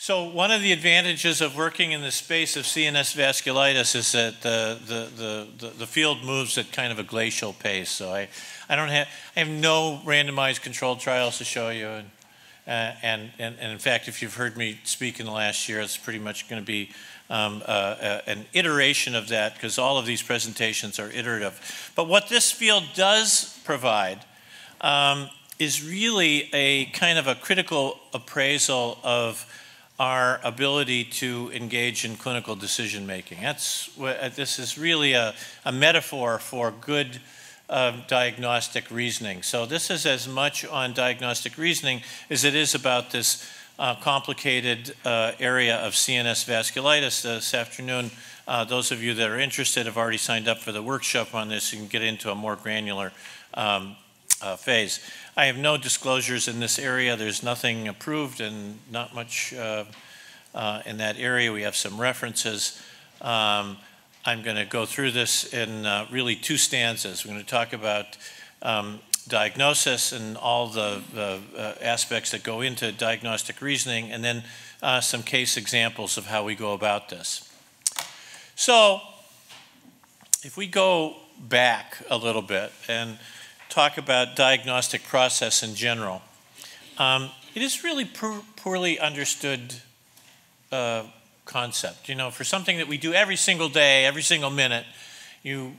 So one of the advantages of working in the space of CNS vasculitis is that the field moves at kind of a glacial pace. So I have no randomized controlled trials to show you, and in fact, if you've heard me speak in the last year, it's pretty much going to be an iteration of that, because all of these presentations are iterative. But what this field does provide is really a kind of a critical appraisal of our ability to engage in clinical decision making. This is really a metaphor for good diagnostic reasoning. So this is as much on diagnostic reasoning as it is about this complicated area of CNS vasculitis. This afternoon, those of you that are interested have already signed up for the workshop on this. You can get into a more granular phase. I have no disclosures in this area. There's nothing approved and not much in that area. We have some references. I'm going to go through this in really two stanzas. We're going to talk about diagnosis and all the aspects that go into diagnostic reasoning, and then some case examples of how we go about this. So if we go back a little bit and talk about diagnostic process in general. It is really poorly understood concept. You know, for something that we do every single day, every single minute, you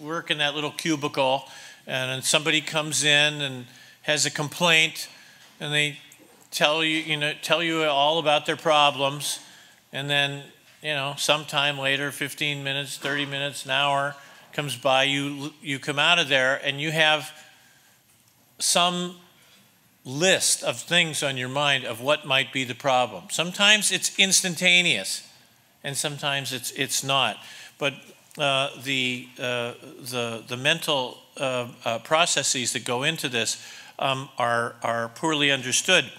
work in that little cubicle, and then somebody comes in and has a complaint, and they tell you all about their problems, and then sometime later, 15 minutes, 30 minutes, an hour comes by, you come out of there, and you have some list of things on your mind of what might be the problem. Sometimes it's instantaneous, and sometimes it's not. But the mental processes that go into this are poorly understood.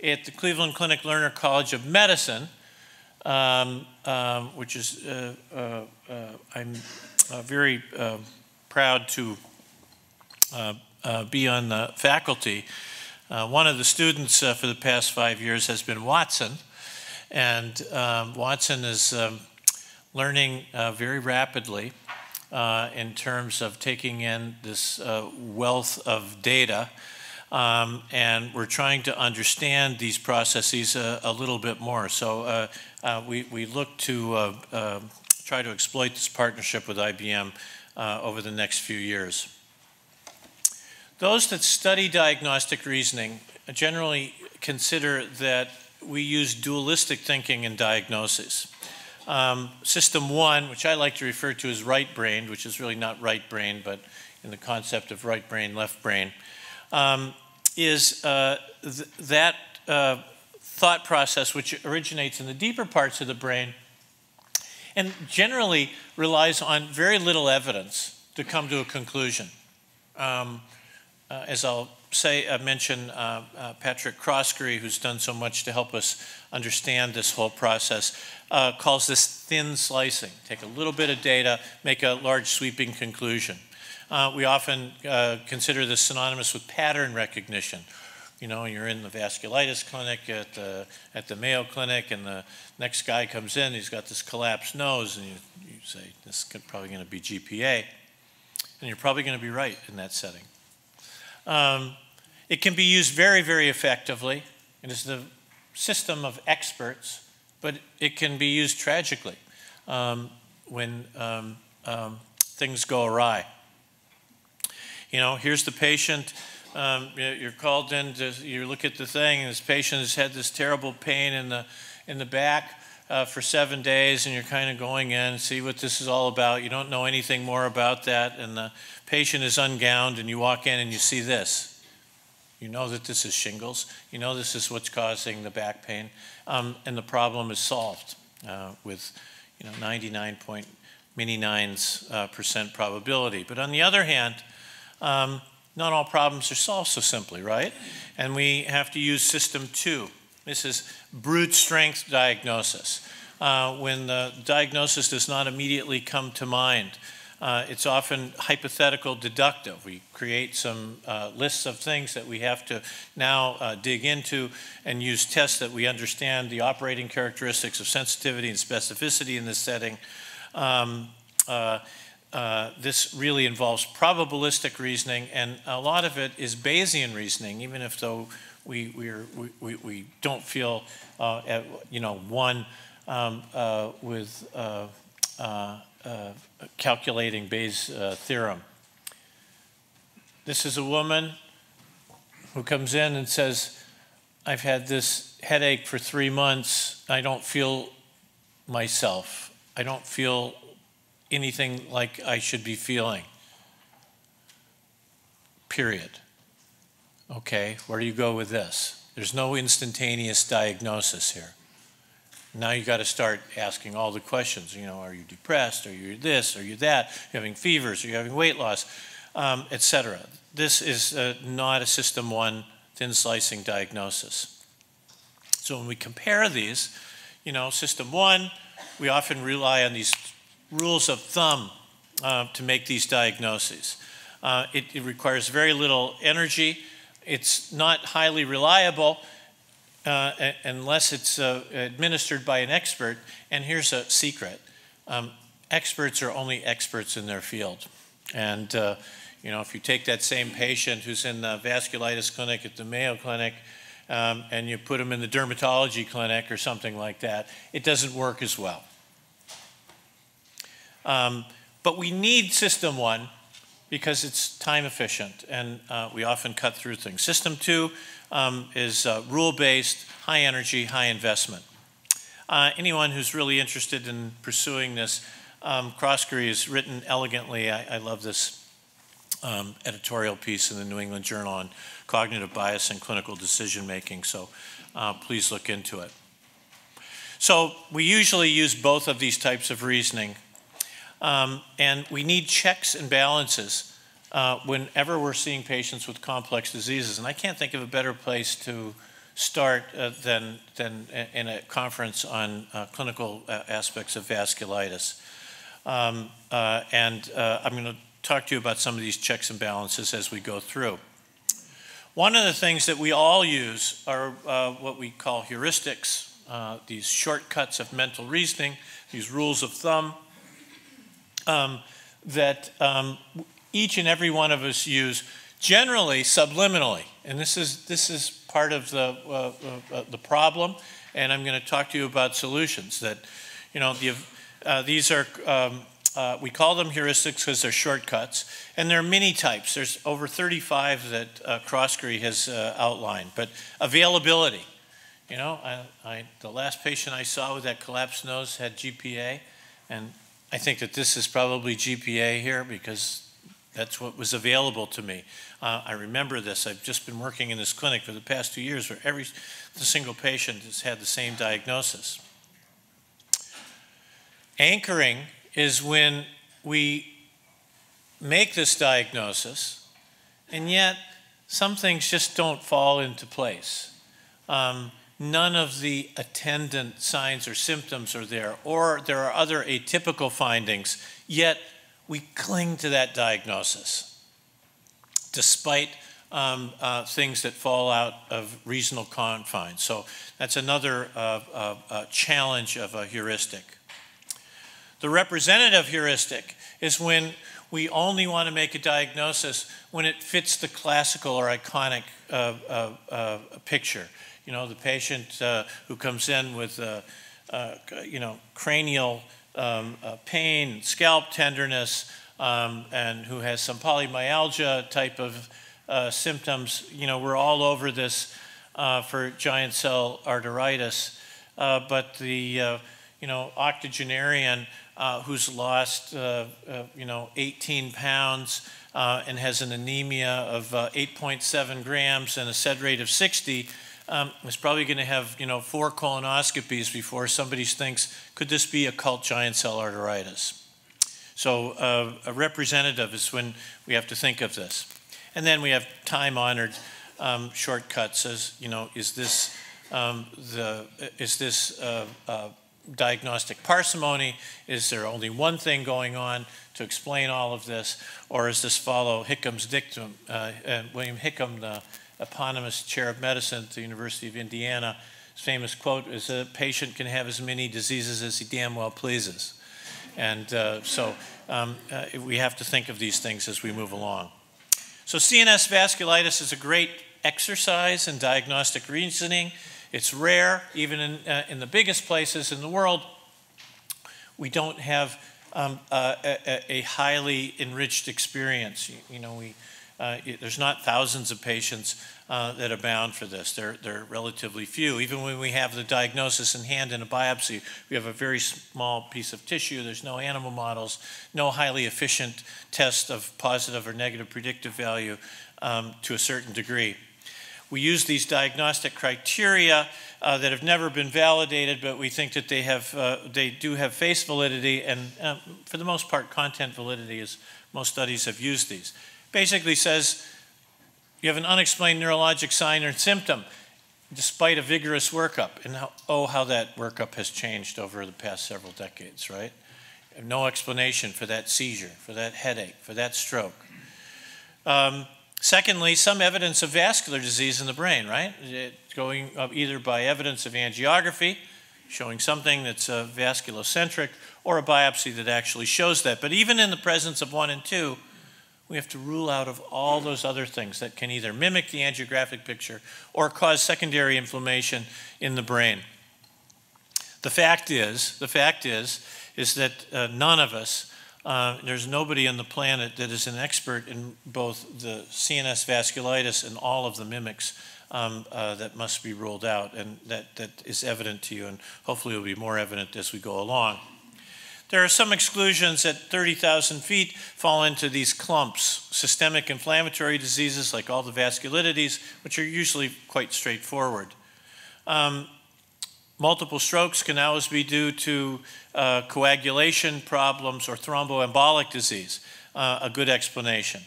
At the Cleveland Clinic Lerner College of Medicine, which is I'm very proud to be on the faculty. One of the students for the past 5 years has been Watson, and Watson is learning very rapidly in terms of taking in this wealth of data, and we're trying to understand these processes a little bit more. So we look to try to exploit this partnership with IBM over the next few years. Those that study diagnostic reasoning generally consider that we use dualistic thinking in diagnosis. System one, which I like to refer to as right-brained, which is really not right-brained, but in the concept of right-brain, left-brain, is that thought process which originates in the deeper parts of the brain, and generally relies on very little evidence to come to a conclusion. As I'll say, I mentioned Patrick Croskery, who's done so much to help us understand this whole process, calls this thin slicing. Take a little bit of data, make a large sweeping conclusion. We often consider this synonymous with pattern recognition. You know, you're in the vasculitis clinic at the Mayo Clinic, and the next guy comes in, he's got this collapsed nose, and you say, this is probably going to be GPA, and you're probably going to be right in that setting. It can be used very, very effectively. It is the system of experts, but it can be used tragically when things go awry. You know, here's the patient. You're called in to you look at the thing, and this patient has had this terrible pain in the back for 7 days, and you're kind of going in, see what this is all about. You don't know anything more about that, and the patient is ungowned, and you walk in and you see this. You know that this is shingles. You know this is what's causing the back pain, and the problem is solved with 99.99% probability. But on the other hand, not all problems are solved so simply, right? And we have to use system two. This is brute strength diagnosis. When the diagnosis does not immediately come to mind, It's often hypothetical deductive. We create some lists of things that we have to now dig into and use tests that we understand the operating characteristics of sensitivity and specificity in this setting. This really involves probabilistic reasoning, and a lot of it is Bayesian reasoning, even if though we don't feel at, you know, one with calculating Bayes' theorem. This is a woman who comes in and says, "I've had this headache for 3 months. I don't feel myself. I don't feel anything like I should be feeling." Period. Okay, where do you go with this? There's no instantaneous diagnosis here. Now you got to start asking all the questions. You know, are you depressed? Are you this? Are you that? Are you having fevers? Are you having weight loss? Et cetera. This is not a system one thin slicing diagnosis. So when we compare these, you know, system one, we often rely on these rules of thumb to make these diagnoses. It requires very little energy. It's not highly reliable unless it's administered by an expert. And here's a secret. Experts are only experts in their field. And you know, if you take that same patient who's in the vasculitis clinic at the Mayo Clinic and you put him in the dermatology clinic or something like that, it doesn't work as well. But we need system one because it's time efficient, and we often cut through things. System two is rule-based, high energy, high investment. Anyone who's really interested in pursuing this, Croskery has written elegantly. I love this editorial piece in the New England Journal on cognitive bias and clinical decision making, so please look into it. So we usually use both of these types of reasoning. And we need checks and balances whenever we're seeing patients with complex diseases. And I can't think of a better place to start than in a conference on clinical aspects of vasculitis. I'm going to talk to you about some of these checks and balances as we go through. One of the things that we all use are what we call heuristics, these shortcuts of mental reasoning, these rules of thumb. That each and every one of us use, generally subliminally, and this is part of the problem. And I'm going to talk to you about solutions. That, you know, these are we call them heuristics because they're shortcuts, and there are many types. There's over 35 that Croskery has outlined. But availability, you know, the last patient I saw with that collapsed nose had GPA, and I think that this is probably GPA here because that's what was available to me. I remember this. I've just been working in this clinic for the past 2 years where every single patient has had the same diagnosis. Anchoring is when we make this diagnosis, and yet some things just don't fall into place. None of the attendant signs or symptoms are there, or there are other atypical findings, yet we cling to that diagnosis despite things that fall out of reasonable confines. So that's another challenge of a heuristic. The representative heuristic is when we only want to make a diagnosis when it fits the classical or iconic picture. You know, the patient who comes in with, you know, cranial pain, scalp tenderness, and who has some polymyalgia type of symptoms. You know, we're all over this for giant cell arteritis. But the, you know, octogenarian who's lost, you know, 18 pounds and has an anemia of 8.7 grams and a sed rate of 60, is probably going to have, you know, 4 colonoscopies before somebody thinks, could this be occult giant cell arteritis? So a representative is when we have to think of this. And then we have time-honored shortcuts as, you know, is this diagnostic parsimony? Is there only one thing going on to explain all of this? Or does this follow Hickam's dictum? William Hickam, the eponymous chair of medicine at the University of Indiana, his famous quote is, a patient can have as many diseases as he damn well pleases. And so we have to think of these things as we move along. So CNS vasculitis is a great exercise in diagnostic reasoning. It's rare, even in the biggest places in the world. We don't have a highly enriched experience. There's not thousands of patients that are bound for this. They're relatively few. Even when we have the diagnosis in hand in a biopsy, we have a very small piece of tissue. There's no animal models, no highly efficient test of positive or negative predictive value to a certain degree. We use these diagnostic criteria that have never been validated, but we think that they do have face validity, and for the most part, content validity, as most studies have used these. Basically says you have an unexplained neurologic sign or symptom, despite a vigorous workup. And how that workup has changed over the past several decades, right? No explanation for that seizure, for that headache, for that stroke. Secondly, some evidence of vascular disease in the brain, right? It's going up either by evidence of angiography, showing something that's vasculocentric, or a biopsy that actually shows that. But even in the presence of 1 and 2, we have to rule out of all those other things that can either mimic the angiographic picture or cause secondary inflammation in the brain. The fact is that none of us, there's nobody on the planet that is an expert in both the CNS vasculitis and all of the mimics that must be ruled out, and that is evident to you, and hopefully will be more evident as we go along. There are some exclusions at 30,000 feet fall into these clumps. Systemic inflammatory diseases like all the vasculitides, which are usually quite straightforward. Multiple strokes can always be due to coagulation problems or thromboembolic disease, a good explanation.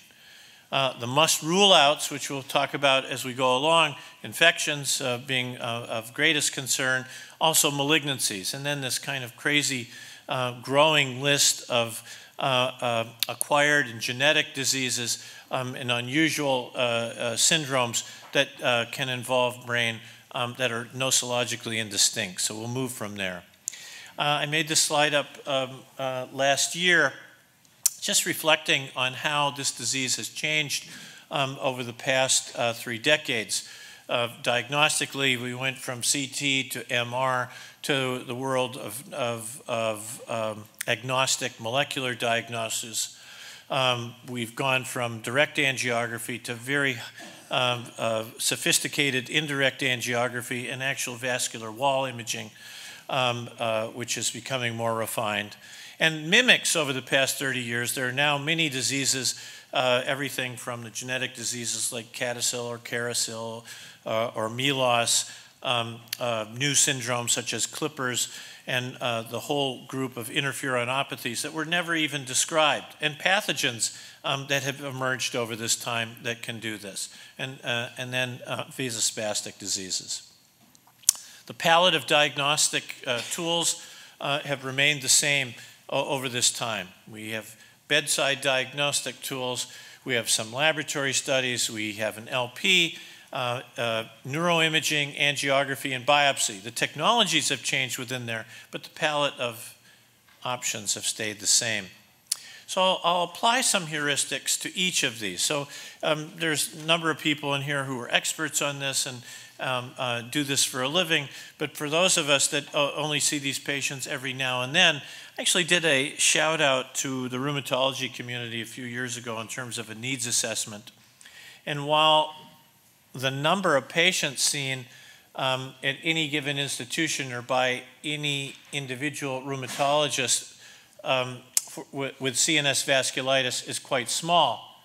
The must rule-outs, which we'll talk about as we go along, infections being of greatest concern, also malignancies, and then this kind of crazy growing list of acquired and genetic diseases and unusual syndromes that can involve brain that are nosologically indistinct. So we'll move from there. I made this slide up last year, just reflecting on how this disease has changed over the past 3 decades. Diagnostically, we went from CT to MR to the world of agnostic molecular diagnosis. We've gone from direct angiography to very sophisticated indirect angiography and actual vascular wall imaging, which is becoming more refined. And mimics over the past 30 years, there are now many diseases, everything from the genetic diseases like CADASIL or CARASIL or MELOS, new syndromes such as clippers, and the whole group of interferonopathies that were never even described, and pathogens that have emerged over this time that can do this, and then vasospastic diseases. The palette of diagnostic tools have remained the same over this time. We have bedside diagnostic tools, we have some laboratory studies, we have an LP, neuroimaging, angiography, and biopsy. The technologies have changed within there, but the palette of options have stayed the same. So I'll apply some heuristics to each of these. So there's a number of people in here who are experts on this and do this for a living, but for those of us that only see these patients every now and then, I actually did a shout out to the rheumatology community a few years ago in terms of a needs assessment. And while the number of patients seen at any given institution or by any individual rheumatologist with CNS vasculitis is quite small,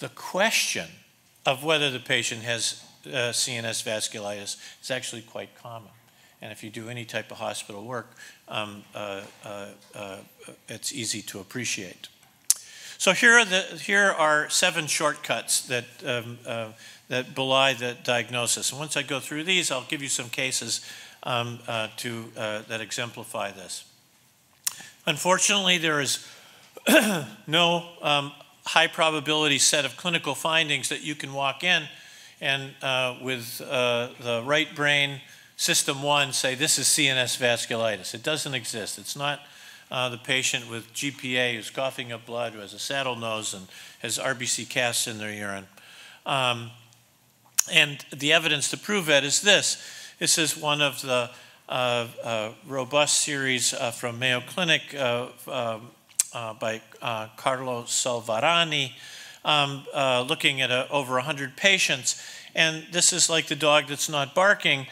the question of whether the patient has CNS vasculitis is actually quite common. And if you do any type of hospital work, it's easy to appreciate. So here are 7 shortcuts that belie the diagnosis. And once I go through these, I'll give you some cases that exemplify this. Unfortunately, there is no high probability set of clinical findings that you can walk in and with the right brain system one say this is CNS vasculitis. It doesn't exist. It's not the patient with GPA who's coughing up blood, who has a saddle nose and has RBC casts in their urine. And the evidence to prove that is this. This is one of the robust series from Mayo Clinic by Carlo Salvarani, looking at over 100 patients. And this is like the dog that's not barking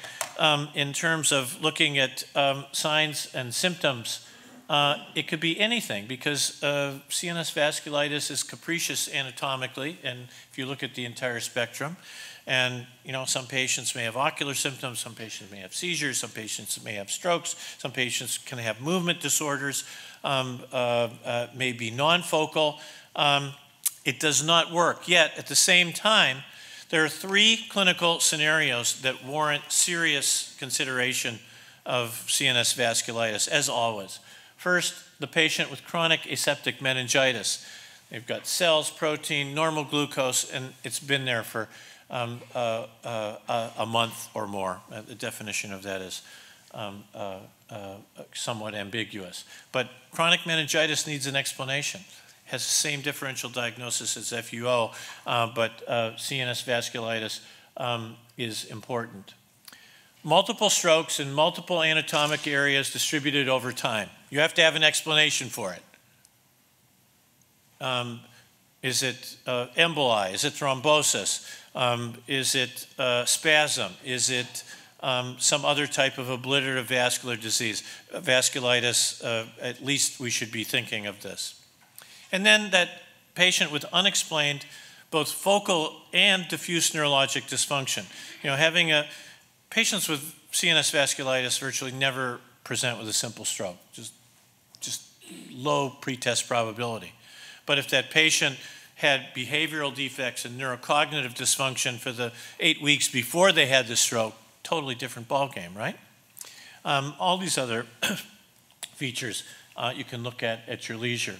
in terms of looking at signs and symptoms. It could be anything, because CNS vasculitis is capricious anatomically, and if you look at the entire spectrum, and you know, some patients may have ocular symptoms, some patients may have seizures, some patients may have strokes, some patients can have movement disorders, may be non-focal. It does not work. Yet, at the same time, there are three clinical scenarios that warrant serious consideration of CNS vasculitis, as always. First, the patient with chronic aseptic meningitis. They've got cells, protein, normal glucose, and it's been there for a month or more. The definition of that is somewhat ambiguous. But chronic meningitis needs an explanation. It has the same differential diagnosis as FUO, but CNS vasculitis is important. Multiple strokes in multiple anatomic areas distributed over time. You have to have an explanation for it. Is it emboli? Is it thrombosis? Is it spasm? Is it some other type of obliterative vascular disease? Vasculitis, at least we should be thinking of this. And then that patient with unexplained both focal and diffuse neurologic dysfunction. You know, having a patients with CNS vasculitis virtually never present with a simple stroke, just low pretest probability. But if that patient had behavioral defects and neurocognitive dysfunction for the 8 weeks before they had the stroke, totally different ballgame, right? All these other features you can look at your leisure.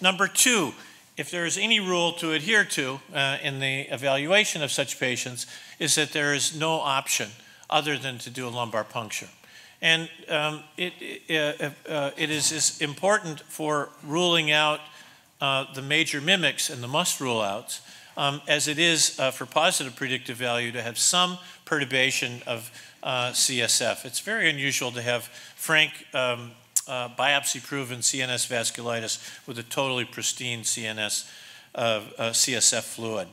Number two, if there is any rule to adhere to in the evaluation of such patients, is that there is no option other than to do a lumbar puncture. And it is important for ruling out the major mimics and the must rule outs as it is for positive predictive value to have some perturbation of CSF. It's very unusual to have frank biopsy-proven CNS vasculitis with a totally pristine CNS CSF fluid.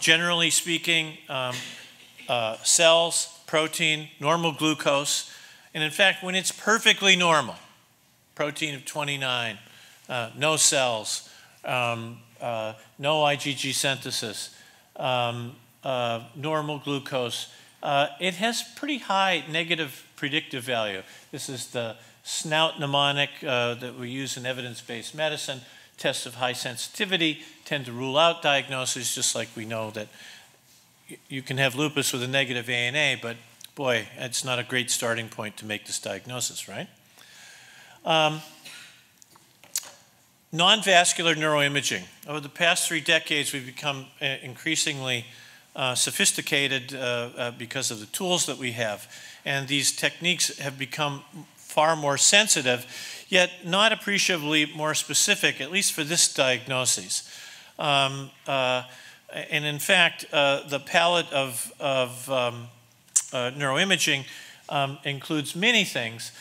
Generally speaking, cells, protein, normal glucose, and in fact, when it's perfectly normal, protein of 29, no cells, no IgG synthesis, normal glucose, it has pretty high negative predictive value. This is the snout mnemonic that we use in evidence-based medicine. Tests of high sensitivity tend to rule out diagnoses, just like we know that you can have lupus with a negative ANA, but boy, it's not a great starting point to make this diagnosis, right? Non-vascular neuroimaging. Over the past 3 decades, we've become increasingly sophisticated because of the tools that we have. And these techniques have become far more sensitive, yet not appreciably more specific, at least for this diagnosis. And in fact, the palette of neuroimaging includes many things.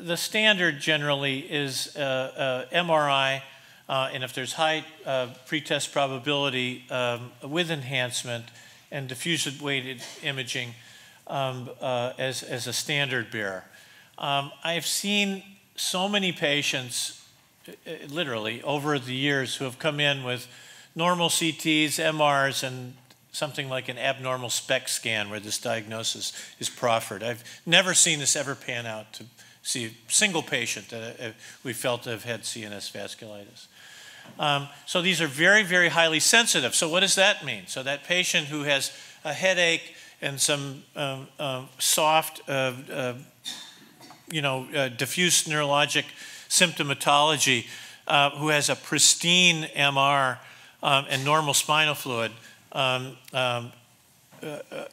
The standard generally is MRI, and if there's high pretest probability with enhancement and diffusion-weighted imaging as a standard bearer. I've seen so many patients, literally, over the years who have come in with normal CTs, MRs, and something like an abnormal SPECT scan where this diagnosis is proffered. I've never seen this ever pan out to see a single patient that we felt to have had CNS vasculitis. So these are very, very highly sensitive. So what does that mean? So that patient who has a headache and some soft, diffuse neurologic symptomatology who has a pristine MR and normal spinal fluid,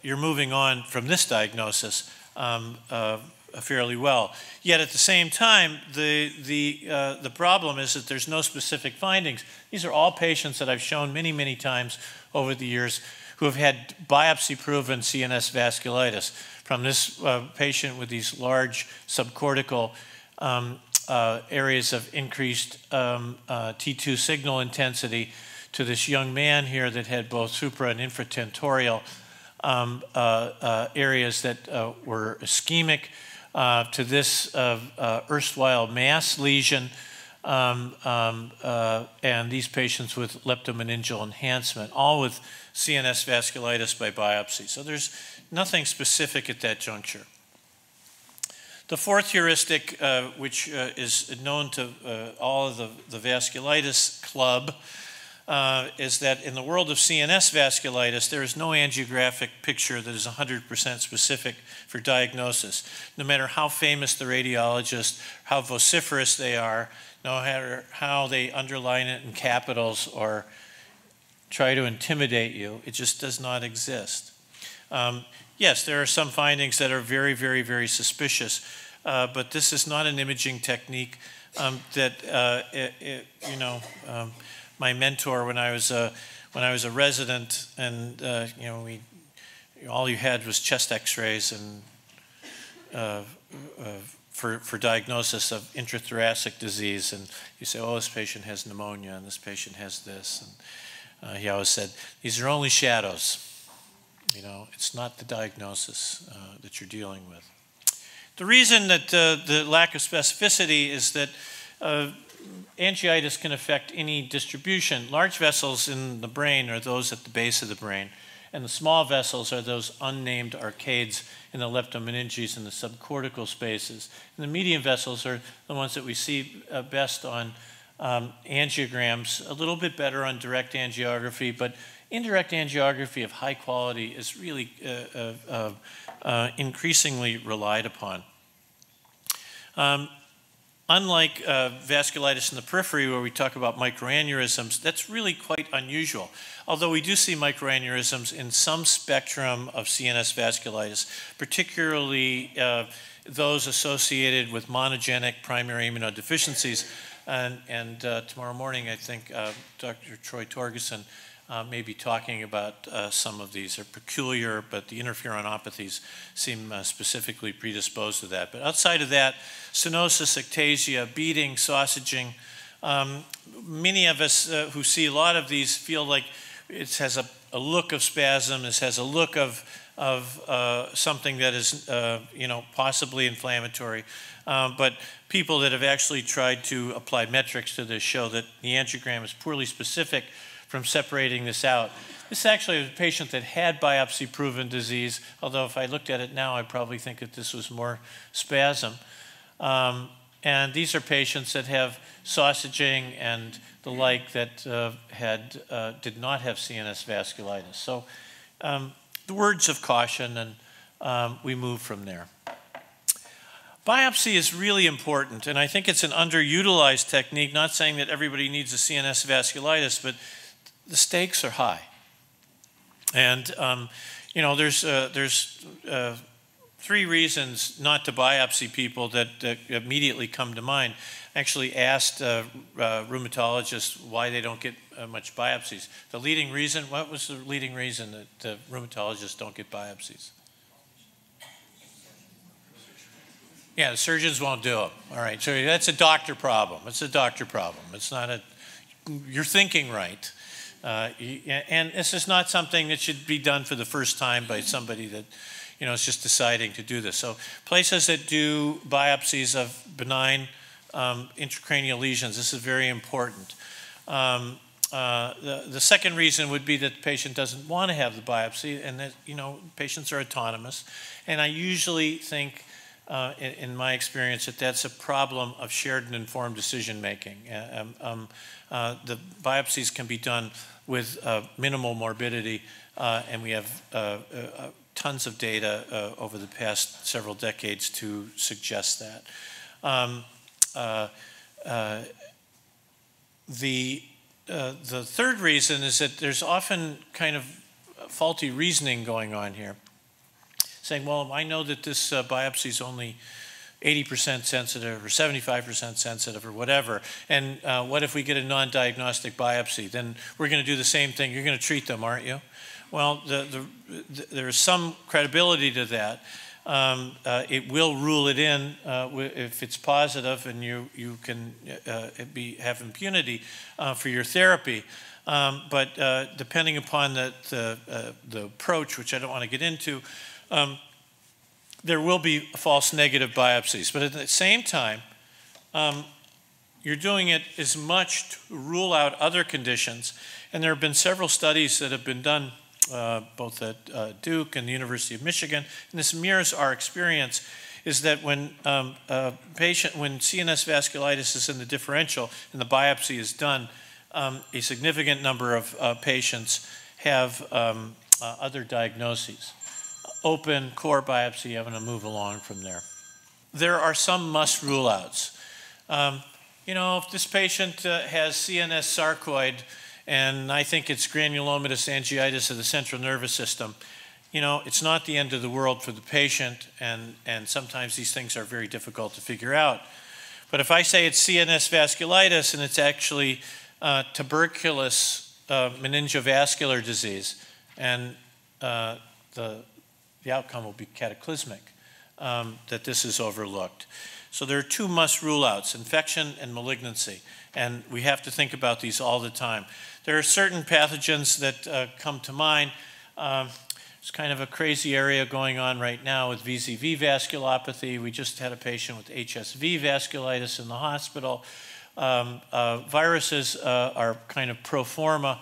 you're moving on from this diagnosis fairly well. Yet at the same time, the problem is that there's no specific findings. These are all patients that I've shown many, many times over the years who have had biopsy-proven CNS vasculitis, from this patient with these large subcortical areas of increased T2 signal intensity, to this young man here that had both supra and infratentorial areas that were ischemic, to this erstwhile mass lesion, and these patients with leptomeningeal enhancement, all with CNS vasculitis by biopsy. So there's nothing specific at that juncture. The fourth heuristic, which is known to all of the vasculitis club, is that in the world of CNS vasculitis, there is no angiographic picture that is 100% specific for diagnosis. No matter how famous the radiologist, how vociferous they are, no matter how they underline it in capitals or try to intimidate you, it just does not exist. Yes, there are some findings that are very, very, very suspicious, but this is not an imaging technique that, my mentor, when I was a resident, and all you had was chest X-rays and for diagnosis of intrathoracic disease, and you say, oh, this patient has pneumonia, and this patient has this, and he always said, these are only shadows. You know, it's not the diagnosis that you're dealing with. The reason that the lack of specificity is that. Angiitis can affect any distribution. Large vessels in the brain are those at the base of the brain, and the small vessels are those unnamed arcades in the leptomeninges and the subcortical spaces. And the medium vessels are the ones that we see best on angiograms, a little bit better on direct angiography, but indirect angiography of high quality is really increasingly relied upon. Unlike vasculitis in the periphery, where we talk about microaneurysms, that's really quite unusual. Although we do see microaneurysms in some spectrum of CNS vasculitis, particularly those associated with monogenic primary immunodeficiencies. And tomorrow morning, I think Dr. Troy Torgerson may be talking about some of these. They're peculiar, but the interferonopathies seem specifically predisposed to that. But outside of that, stenosis, ectasia, beading, sausaging, many of us who see a lot of these feel like it has a look of spasm, this has a look of something that is possibly inflammatory. But people that have actually tried to apply metrics to this show that the angiogram is poorly specific from separating this out. This actually was a patient that had biopsy-proven disease, although if I looked at it now, I'd probably think that this was more spasm. And these are patients that have sausaging and the like that did not have CNS vasculitis. So the words of caution, and we move from there. Biopsy is really important, and I think it's an underutilized technique, not saying that everybody needs a CNS vasculitis, but the stakes are high. And, there's three reasons not to biopsy people that immediately come to mind. I actually asked rheumatologists why they don't get much biopsies. The leading reason, what was the leading reason that rheumatologists don't get biopsies? Yeah, the surgeons won't do them. All right, so that's a doctor problem. It's a doctor problem. It's not a, you're thinking right. And this is not something that should be done for the first time by somebody that, is just deciding to do this. So places that do biopsies of benign intracranial lesions, this is very important. The second reason would be that the patient doesn't want to have the biopsy, and that, patients are autonomous. And I usually think, in my experience, that's a problem of shared and informed decision making. The biopsies can be done with minimal morbidity, and we have tons of data over the past several decades to suggest that. The third reason is that there's often kind of faulty reasoning going on here, saying, well, I know that this biopsy is only 80% sensitive or 75% sensitive or whatever, and what if we get a non-diagnostic biopsy? Then we're going to do the same thing. You're going to treat them, aren't you? Well, there is some credibility to that. It will rule it in if it's positive, and you can have impunity for your therapy. But depending upon the approach, which I don't want to get into, there will be false negative biopsies. But at the same time, you're doing it as much to rule out other conditions. And there have been several studies that have been done both at Duke and the University of Michigan, and this mirrors our experience, is that when when CNS vasculitis is in the differential and the biopsy is done, a significant number of patients have other diagnoses. Open core biopsy, I'm going to move along from there. There are some must rule outs. You know, if this patient has CNS sarcoid, and I think it's granulomatous angiitis of the central nervous system, you know, it's not the end of the world for the patient, and sometimes these things are very difficult to figure out. But if I say it's CNS vasculitis and it's actually tuberculous meningivascular disease, and the outcome will be cataclysmic, that this is overlooked. So there are two must rule outs, infection and malignancy. And we have to think about these all the time. There are certain pathogens that come to mind. It's kind of a crazy area going on right now with VZV vasculopathy. We just had a patient with HSV vasculitis in the hospital. Viruses are kind of pro forma.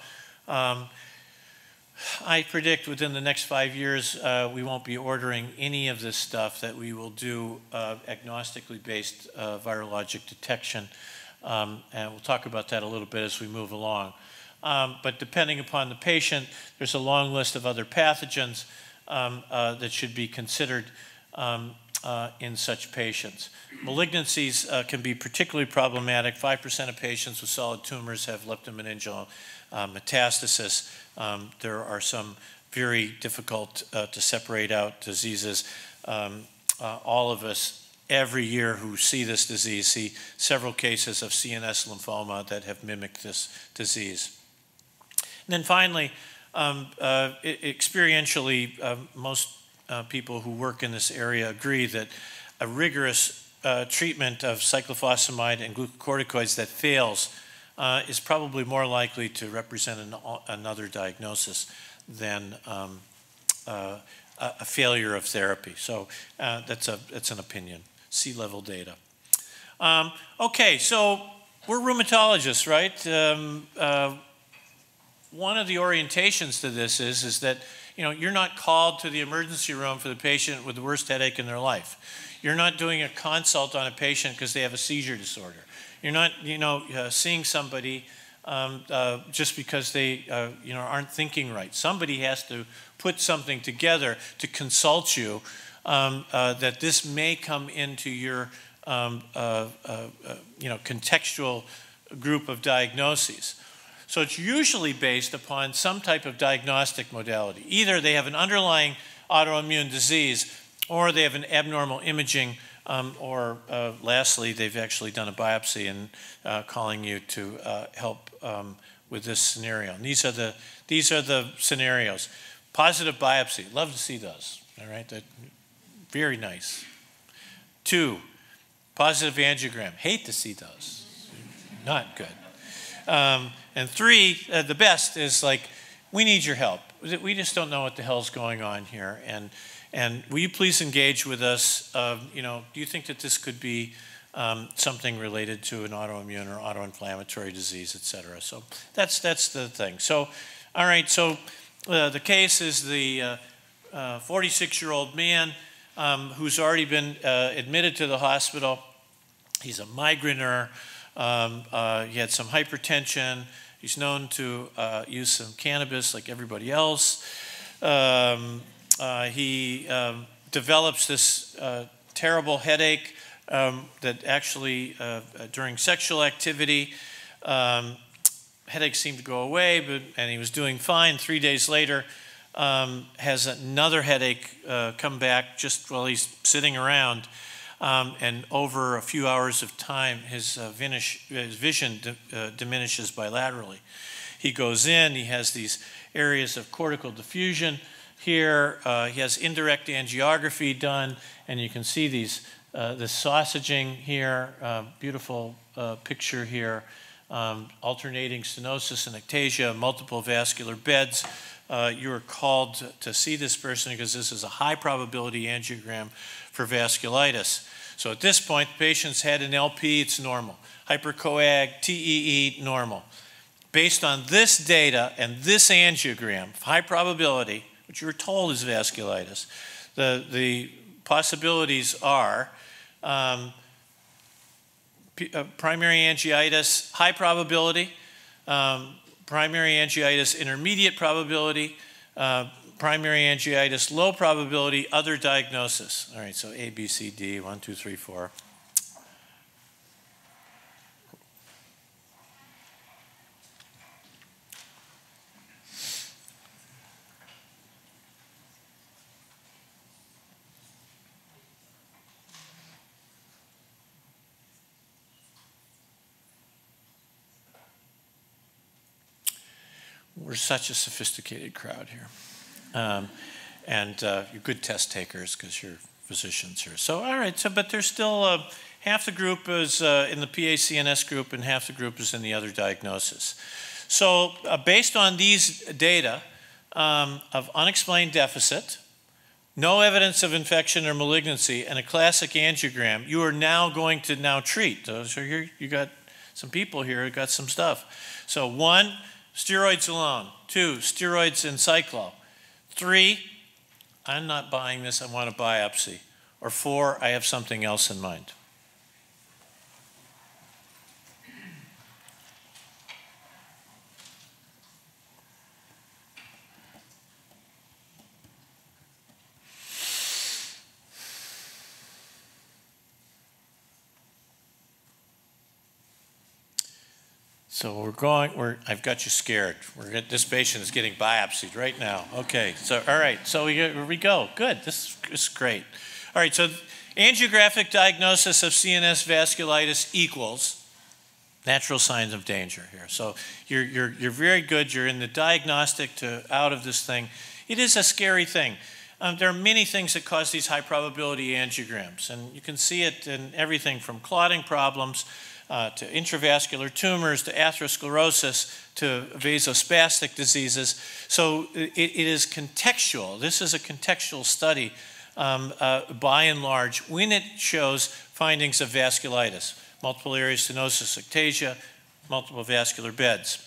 I predict within the next 5 years we won't be ordering any of this stuff, that we will do agnostically based virologic detection. And we'll talk about that a little bit as we move along. But depending upon the patient, there's a long list of other pathogens that should be considered in such patients. Malignancies can be particularly problematic. 5% of patients with solid tumors have leptomeningeal metastasis. There are some very difficult to separate out diseases. All of us every year who see this disease see several cases of CNS lymphoma that have mimicked this disease. And then finally, experientially, most people who work in this area agree that a rigorous treatment of cyclophosphamide and glucocorticoids that fails is probably more likely to represent another diagnosis than a failure of therapy. So that's an opinion. C-level data. Okay, so we're rheumatologists, right? One of the orientations to this is that, you know, you're not called to the emergency room for the patient with the worst headache in their life. You're not doing a consult on a patient because they have a seizure disorder. You're not, you know, seeing somebody just because they, you know, aren't thinking right. Somebody has to put something together to consult you. That this may come into your you know, contextual group of diagnoses. So it's usually based upon some type of diagnostic modality. Either they have an underlying autoimmune disease, or they have an abnormal imaging, or lastly, they've actually done a biopsy and calling you to help with this scenario. And these are the scenarios. Positive biopsy, love to see those. All right, that. Very nice. 2, positive angiogram. Hate to see those. Not good. And 3, the best is like, we need your help. We just don't know what the hell's going on here. And will you please engage with us? You know, do you think that this could be something related to an autoimmune or autoinflammatory disease, et cetera? So that's the thing. So, all right. So the case is the 46-year-old man who's already been admitted to the hospital. He's a migraineur. He had some hypertension. He's known to use some cannabis like everybody else. He develops this terrible headache that actually during sexual activity, headaches seemed to go away, and he was doing fine. 3 days later, has another headache come back just while he's sitting around. And over a few hours of time, his vision diminishes bilaterally. He goes in, he has these areas of cortical diffusion here. He has indirect angiography done, and you can see these, the sausaging here, beautiful picture here, alternating stenosis and ectasia, multiple vascular beds. You are called to see this person because this is a high probability angiogram for vasculitis. So at this point, the patient's had an LP, it's normal. Hypercoag, TEE, normal. Based on this data and this angiogram, high probability, which you were told is vasculitis, the possibilities are primary angiitis, high probability, primary angiitis, intermediate probability, primary angiitis, low probability, other diagnosis. All right, so A, B, C, D, 1, 2, 3, 4. We're such a sophisticated crowd here. And you're good test takers because you're physicians here. So, all right, so, but there's still half the group is in the PACNS group and half the group is in the other diagnosis. So based on these data of unexplained deficit, no evidence of infection or malignancy, and a classic angiogram, you are now going to now treat. So here you got some people here who got some stuff. So one, steroids alone. Two, steroids and cyclo. Three, I'm not buying this, I want a biopsy. Or four, I have something else in mind. So we're going, I've got you scared. This patient is getting biopsied right now. Okay, so all right, so here we go. Good, this is great. All right, so angiographic diagnosis of CNS vasculitis equals natural signs of danger here. So you're very good. You're in the diagnostic to out of this thing. It is a scary thing. There are many things that cause these high probability angiograms, and you can see it in everything from clotting problems to intravascular tumors, to atherosclerosis, to vasospastic diseases. So it is contextual. This is a contextual study by and large when it shows findings of vasculitis, multiple area stenosis, ectasia, multiple vascular beds.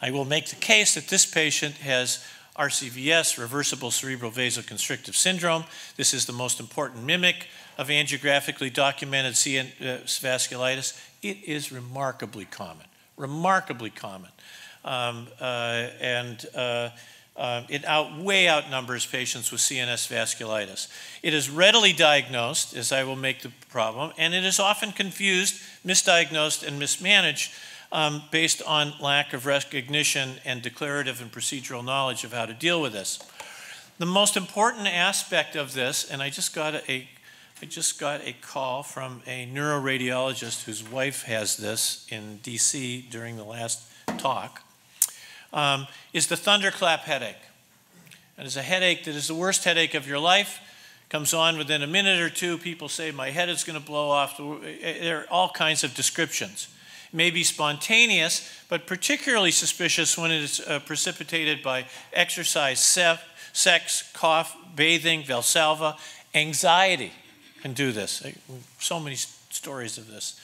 I will make the case that this patient has RCVS, Reversible Cerebral Vasoconstrictive Syndrome. This is the most important mimic of angiographically documented CNS vasculitis. It is remarkably common, remarkably common. It way outnumbers patients with CNS vasculitis. It is readily diagnosed, as I will make the problem, and it is often confused, misdiagnosed, and mismanaged based on lack of recognition and declarative and procedural knowledge of how to deal with this. The most important aspect of this, and I just got a call from a neuroradiologist whose wife has this in DC during the last talk, is the thunderclap headache. It is a headache that is the worst headache of your life. Comes on within a minute or two. People say, my head is going to blow off. There are all kinds of descriptions. May be spontaneous, but particularly suspicious when it is precipitated by exercise, sex, cough, bathing, Valsalva. Anxiety can do this. So many stories of this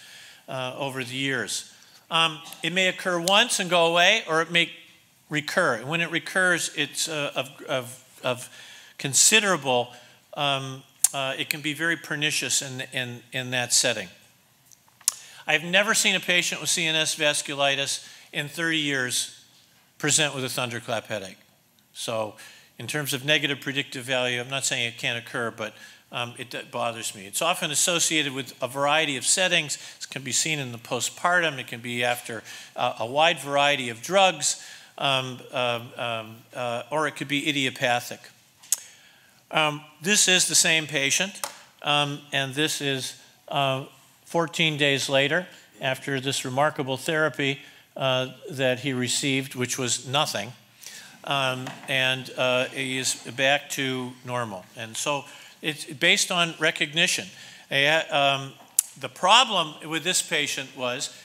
over the years. It may occur once and go away, or it may recur. And when it recurs, it's of considerable, it can be very pernicious in that setting. I've never seen a patient with CNS vasculitis in 30 years present with a thunderclap headache. So In terms of negative predictive value, I'm not saying it can't occur, but it bothers me. It's often associated with a variety of settings. It can be seen in the postpartum. It can be after a wide variety of drugs, or it could be idiopathic. This is the same patient, and this is 14 days later after this remarkable therapy that he received, which was nothing, and he is back to normal. And so it's based on recognition. The problem with this patient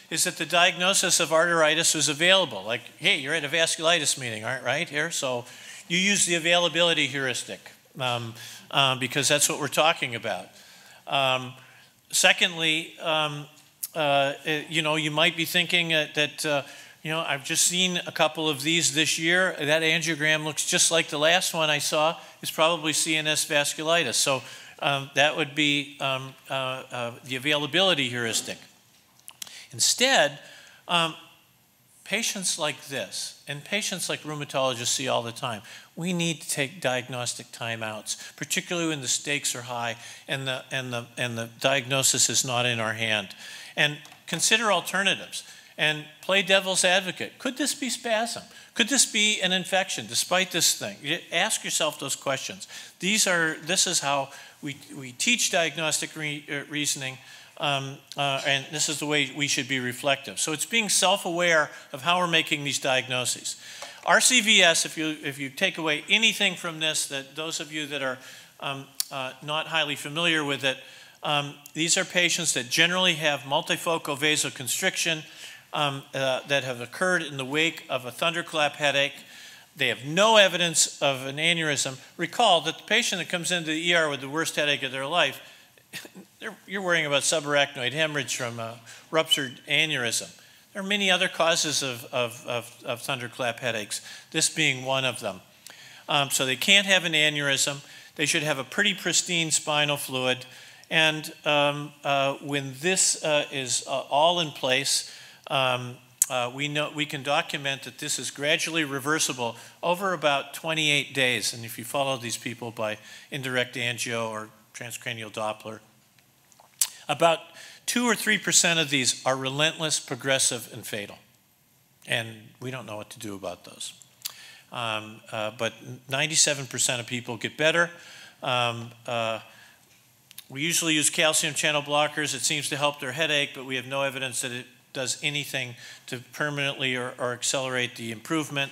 is that the diagnosis of arteritis was available. Like, hey, you're at a vasculitis meeting, aren't right here? So you use the availability heuristic because that's what we're talking about. Secondly, you know, you might be thinking that, you know, I've just seen a couple of these this year. That angiogram looks just like the last one I saw. It's probably CNS vasculitis. So that would be the availability heuristic. Instead, patients like this, and patients like rheumatologists see all the time, we need to take diagnostic timeouts, particularly when the stakes are high and the diagnosis is not in our hand. And consider alternatives and play devil's advocate. Could this be spasm? Could this be an infection despite this thing? Ask yourself those questions. This is how we teach diagnostic reasoning. And this is the way we should be reflective. So it's being self-aware of how we're making these diagnoses. RCVS, if you take away anything from this, that those of you that are not highly familiar with it, these are patients that generally have multifocal vasoconstriction that have occurred in the wake of a thunderclap headache. They have no evidence of an aneurysm. Recall that the patient that comes into the ER with the worst headache of their life, you're worrying about subarachnoid hemorrhage from a ruptured aneurysm. There are many other causes of thunderclap headaches, this being one of them. So they can't have an aneurysm. They should have a pretty pristine spinal fluid. And when this is all in place, we can document that this is gradually reversible over about 28 days. And if you follow these people by indirect angio or transcranial Doppler, about 2 or 3% of these are relentless, progressive, and fatal. And we don't know what to do about those. But 97% of people get better. We usually use calcium channel blockers. It seems to help their headache, but we have no evidence that it does anything to permanently or accelerate the improvement.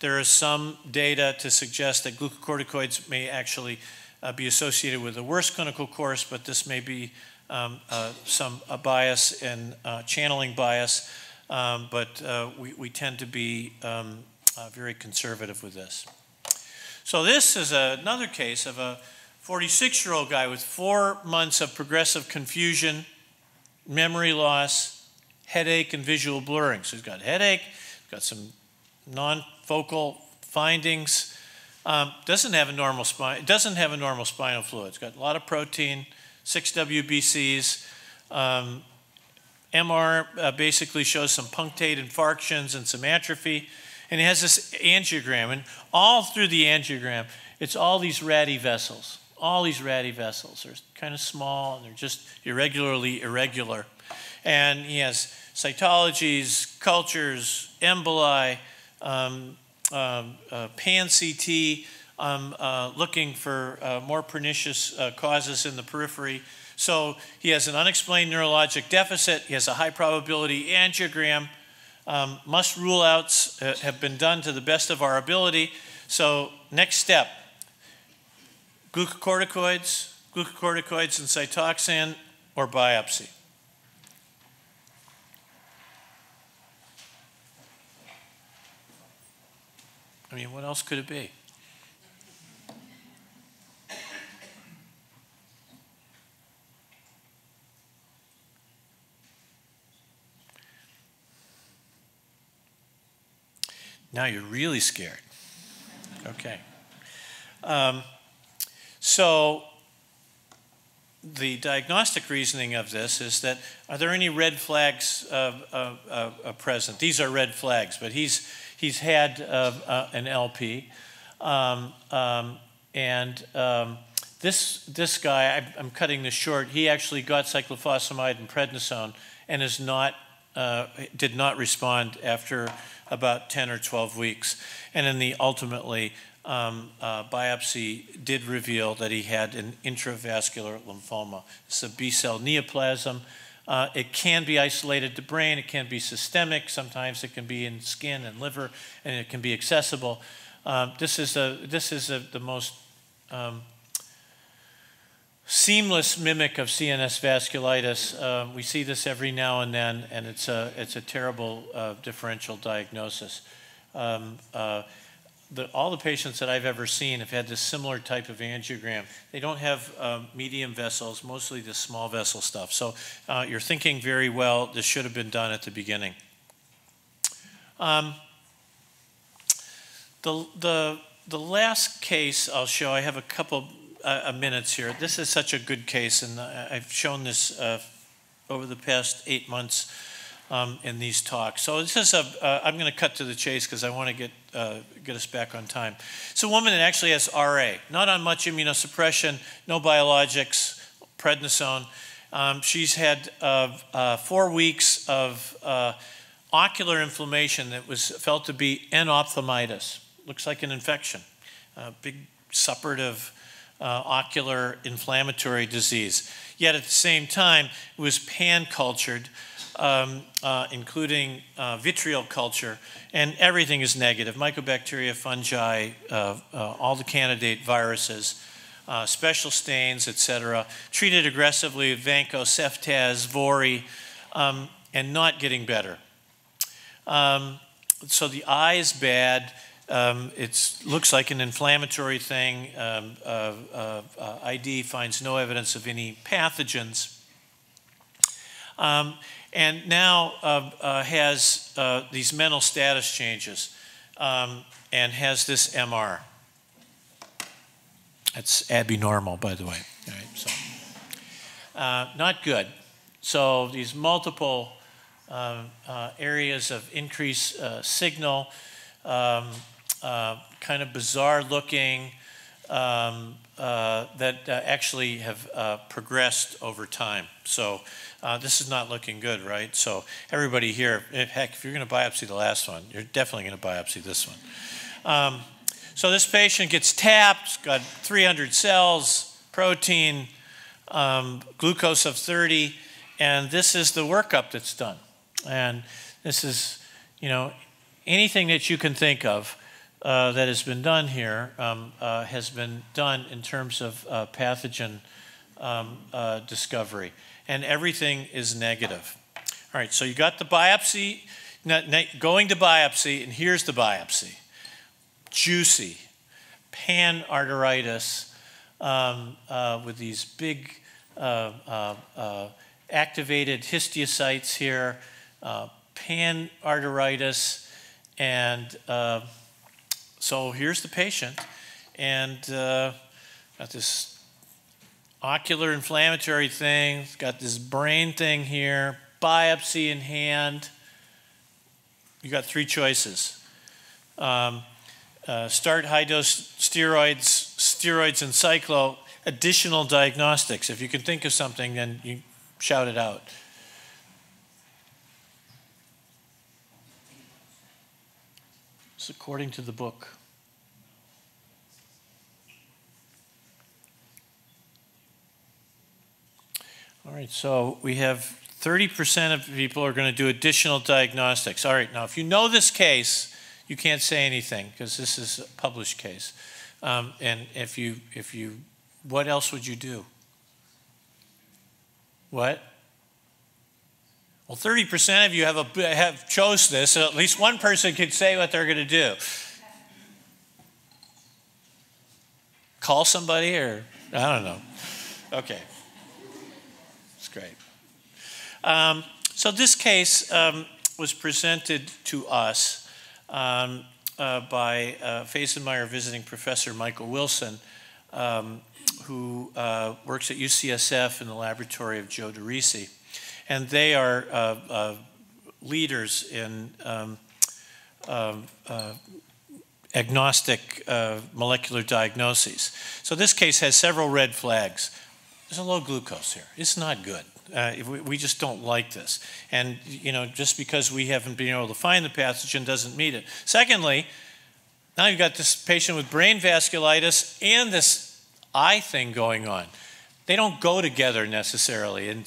There is some data to suggest that glucocorticoids may actually be associated with a worse clinical course, but this may be some bias and channeling bias, but we tend to be very conservative with this. So this is another case of a 46-year-old guy with 4 months of progressive confusion, memory loss, headache, and visual blurring. So he's got headache, he's got some non-focal findings, doesn't have a normal spine, doesn't have a normal spinal fluid. He's got a lot of protein. 6 WBCs, MR basically shows some punctate infarctions and some atrophy, and it has this angiogram, and all through the angiogram, it's all these ratty vessels. All these ratty vessels are kind of small, and they're just irregularly irregular. And he has cytologies, cultures, emboli, pan-CT, looking for more pernicious causes in the periphery. So he has an unexplained neurologic deficit. He has a high probability angiogram. Must rule outs have been done to the best of our ability. So next step, glucocorticoids and cytoxan or biopsy. I mean, what else could it be? Now you're really scared. Okay. So the diagnostic reasoning of this is that, are there any red flags present? These are red flags, but he's had an LP. This guy, I'm cutting this short, he actually got cyclophosphamide and prednisone and is not, did not respond after about 10 or 12 weeks. And in the ultimately biopsy did reveal that he had an intravascular lymphoma. It's a B-cell neoplasm. It can be isolated to brain, it can be systemic, sometimes it can be in skin and liver, and it can be accessible. This is the most seamless mimic of CNS vasculitis. We see this every now and then, and it's a terrible differential diagnosis. All the patients that I've ever seen have had this similar type of angiogram. They don't have medium vessels, mostly the small vessel stuff. So you're thinking very well. This should have been done at the beginning. The last case I'll show, I have a couple minutes here. This is such a good case, and I've shown this over the past 8 months in these talks. So this is a, I'm going to cut to the chase because I want to get us back on time. So a woman that actually has RA, not on much immunosuppression, no biologics, prednisone. She's had 4 weeks of ocular inflammation that was felt to be endophthalmitis. Looks like an infection, big suppurative ocular inflammatory disease. Yet at the same time, it was pan-cultured, including vitriol culture, and everything is negative. Mycobacteria, fungi, all the candidate viruses, special stains, etc. Treated aggressively with Vanco, Ceftaz, Vori, and not getting better. So the eye is bad. It looks like an inflammatory thing. ID finds no evidence of any pathogens. And now has these mental status changes and has this MR. That's abnormal, by the way. All right, so, not good. So these multiple areas of increased signal, kind of bizarre looking, that actually have progressed over time. So this is not looking good, right? So everybody here, heck, if you're going to biopsy the last one, you're definitely going to biopsy this one. So this patient gets tapped, got 300 cells, protein, glucose of 30, and this is the workup that's done. And this is, you know, anything that you can think of that has been done here has been done in terms of pathogen discovery. And everything is negative. All right, so you got the biopsy, going to biopsy, and here's the biopsy. Juicy, panarteritis with these big activated histiocytes here, panarteritis, and so here's the patient, and got this ocular inflammatory thing, got this brain thing here, biopsy in hand. You got three choices. Start high-dose steroids, steroids and cyclo, additional diagnostics. If you can think of something, then you shout it out. According to the book. All right, so we have 30% of people are going to do additional diagnostics. All right, now if you know this case, you can't say anything because this is a published case. And if you, what else would you do? What? Well, 30% of you have chose this, so at least one person could say what they're going to do. Call somebody or, I don't know. Okay. That's great. So this case was presented to us by Fasenmyer visiting professor Michael Wilson, who works at UCSF in the laboratory of Joe DiRisi. And they are leaders in agnostic molecular diagnoses. So this case has several red flags. There's a low glucose here. It's not good. We just don't like this. And, you know, just because we haven't been able to find the pathogen doesn't mean it. Secondly, now you've got this patient with brain vasculitis and this eye thing going on. They don't go together necessarily in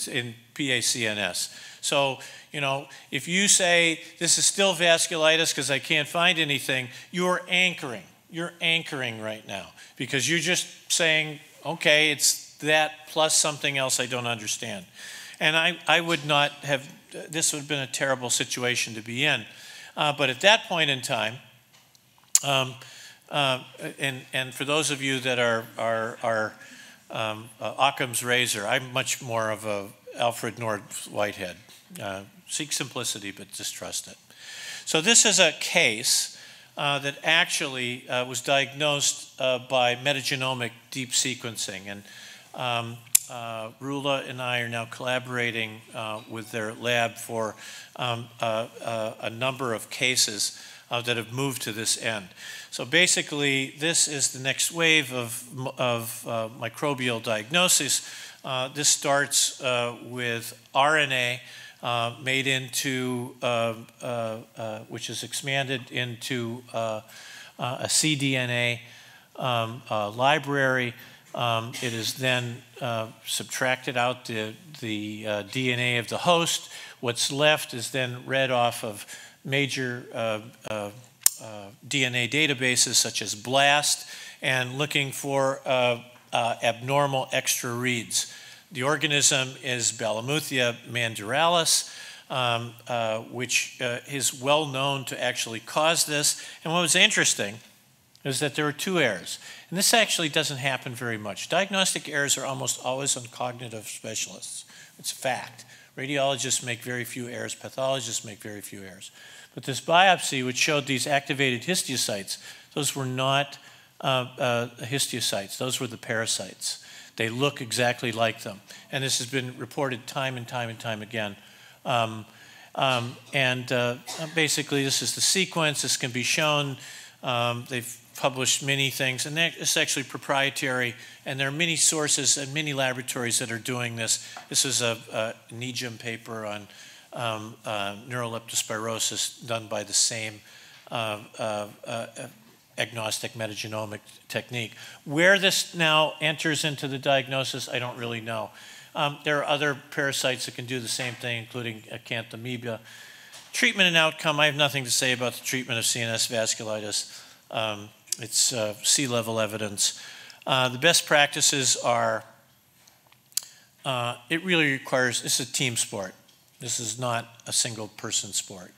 PACNS. So, you know, if you say this is still vasculitis because I can't find anything, you're anchoring. You're anchoring right now because you're just saying, okay, it's that plus something else I don't understand. And I would not have, this would have been a terrible situation to be in. But at that point in time, and for those of you that are Occam's razor, I'm much more of a Alfred North Whitehead. Seek simplicity, but distrust it. So this is a case that actually was diagnosed by metagenomic deep sequencing. And Rula and I are now collaborating with their lab for a number of cases that have moved to this end. So basically, this is the next wave of microbial diagnosis. This starts with RNA made into, which is expanded into a cDNA library. It is then subtracted out the DNA of the host. What's left is then read off of major DNA databases such as BLAST and looking for abnormal extra reads. The organism is Balamuthia mandrillaris, which is well known to actually cause this. And what was interesting is that there were two errors. And this actually doesn't happen very much. Diagnostic errors are almost always on cognitive specialists. It's a fact. Radiologists make very few errors. Pathologists make very few errors. But this biopsy, which showed these activated histiocytes, those were not histiocytes. Those were the parasites. They look exactly like them. And this has been reported time and time and time again. Basically, this is the sequence. This can be shown. They've published many things. And it's actually proprietary. And there are many sources and many laboratories that are doing this. This is a NEJM paper on neuroleptospirosis done by the same agnostic metagenomic technique. Where this now enters into the diagnosis, I don't really know. There are other parasites that can do the same thing, including acanthamoeba. Treatment and outcome, I have nothing to say about the treatment of CNS vasculitis. It's sea-level evidence. The best practices are, it really requires, this is a team sport. This is not a single person sport.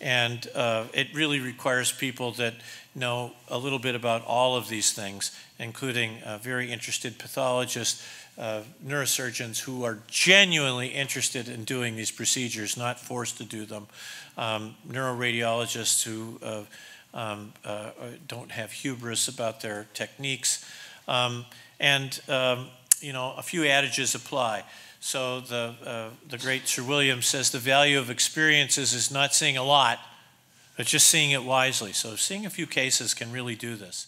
And it really requires people that know a little bit about all of these things, including very interested pathologists, neurosurgeons who are genuinely interested in doing these procedures, not forced to do them, neuroradiologists who don't have hubris about their techniques, you know, a few adages apply. So the great Sir William says the value of experiences is not seeing a lot, but just seeing it wisely. So seeing a few cases can really do this.